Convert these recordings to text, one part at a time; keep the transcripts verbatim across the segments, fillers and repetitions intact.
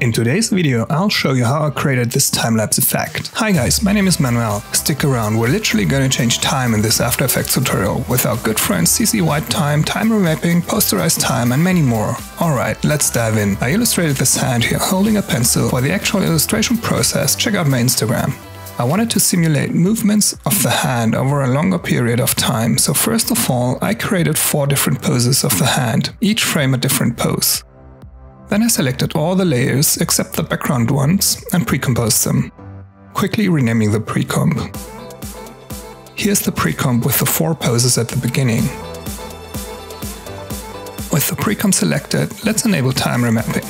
In today's video, I'll show you how I created this time-lapse effect. Hi guys, my name is Manuel. Stick around, we're literally gonna change time in this After Effects tutorial with our good friends C C Wide Time, Time Remapping, Posterized Time and many more. Alright, let's dive in. I illustrated this hand here holding a pencil. For the actual illustration process, check out my Instagram. I wanted to simulate movements of the hand over a longer period of time, so first of all, I created four different poses of the hand, each frame a different pose. Then I selected all the layers except the background ones and precomposed them, quickly renaming the precomp. Here's the precomp with the four poses at the beginning. With the precomp selected, let's enable time remapping.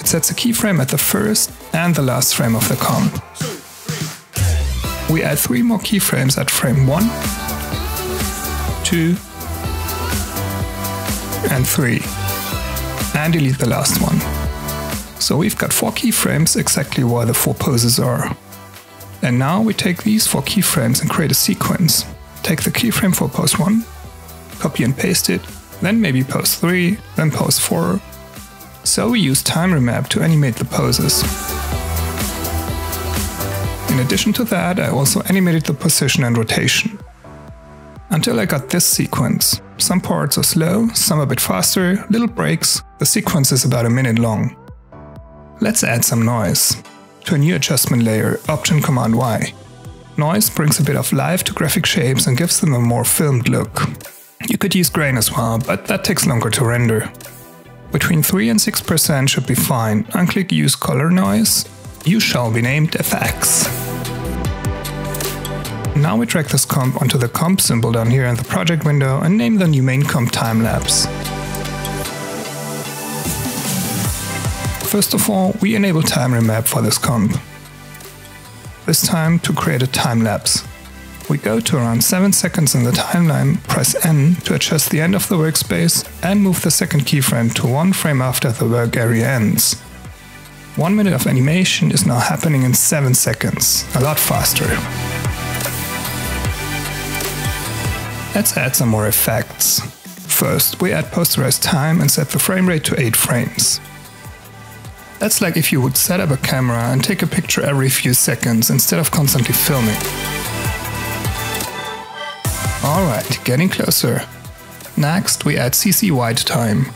It sets a keyframe at the first and the last frame of the comp. We add three more keyframes at frame one, two, and three, and delete the last one. So we've got four keyframes exactly where the four poses are. And now we take these four keyframes and create a sequence. Take the keyframe for pose one, copy and paste it, then maybe pose three, then pose four. So we use time remap to animate the poses. In addition to that, I also animated the position and rotation. Until I got this sequence. Some parts are slow, some a bit faster, little breaks. The sequence is about a minute long. Let's add some noise. To a new adjustment layer, Option Command Y. Noise brings a bit of life to graphic shapes and gives them a more filmed look. You could use grain as well, but that takes longer to render. Between three and six percent should be fine. Unclick Use Color Noise. You shall be named F X. Now we drag this comp onto the comp symbol down here in the project window and name the new main comp timelapse. First of all, we enable time remap for this comp. This time to create a timelapse. We go to around seven seconds in the timeline, press N to adjust the end of the workspace and move the second keyframe to one frame after the work area ends. One minute of animation is now happening in seven seconds, a lot faster. Let's add some more effects. First, we add posterized time and set the frame rate to eight frames. That's like if you would set up a camera and take a picture every few seconds instead of constantly filming. Alright, getting closer. Next, we add C C Wide Time.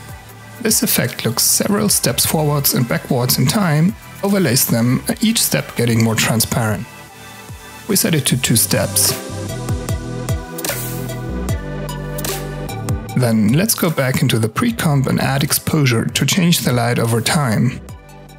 This effect looks several steps forwards and backwards in time, overlays them, each step getting more transparent. We set it to two steps. Then let's go back into the pre-comp and add exposure to change the light over time.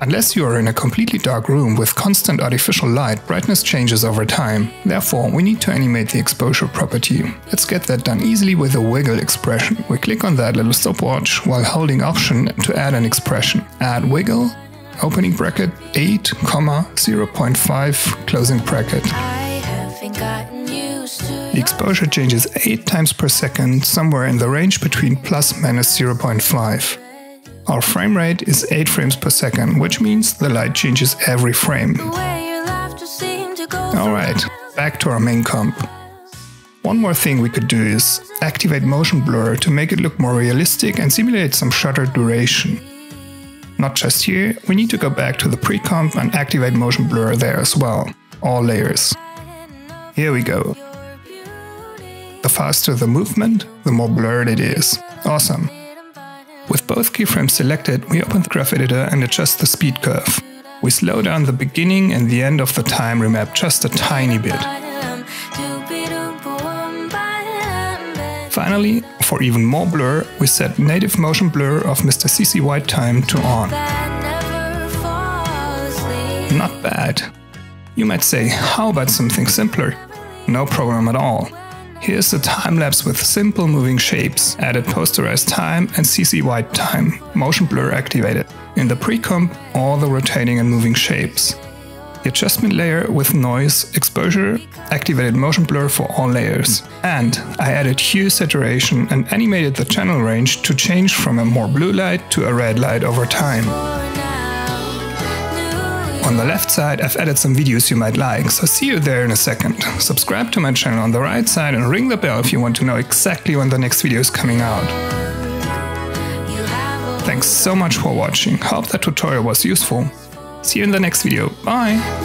Unless you are in a completely dark room with constant artificial light, brightness changes over time. Therefore, we need to animate the exposure property. Let's get that done easily with a wiggle expression. We click on that little stopwatch while holding Option to add an expression. Add wiggle, opening bracket, eight, zero point five, closing bracket. The exposure changes eight times per second, somewhere in the range between plus minus zero point five. Our frame rate is eight frames per second, which means the light changes every frame. Alright, back to our main comp. One more thing we could do is activate motion blur to make it look more realistic and simulate some shutter duration. Not just here, we need to go back to the pre-comp and activate motion blur there as well, all layers. Here we go. The faster the movement, the more blurred it is. Awesome! With both keyframes selected, we open the graph editor and adjust the speed curve. We slow down the beginning and the end of the time remap just a tiny bit. Finally, for even more blur, we set native motion blur of Mister C C Wide Time to on. Not bad. You might say, how about something simpler? No problem at all. Here's the time-lapse with simple moving shapes, added posterized time and C C Wide Time, motion blur activated. In the pre-comp, all the rotating and moving shapes. The adjustment layer with noise, exposure, activated motion blur for all layers. And I added hue saturation and animated the channel range to change from a more blue light to a red light over time. On the left side, I've added some videos you might like, so see you there in a second. Subscribe to my channel on the right side and ring the bell if you want to know exactly when the next video is coming out. Thanks so much for watching, hope that tutorial was useful. See you in the next video, bye!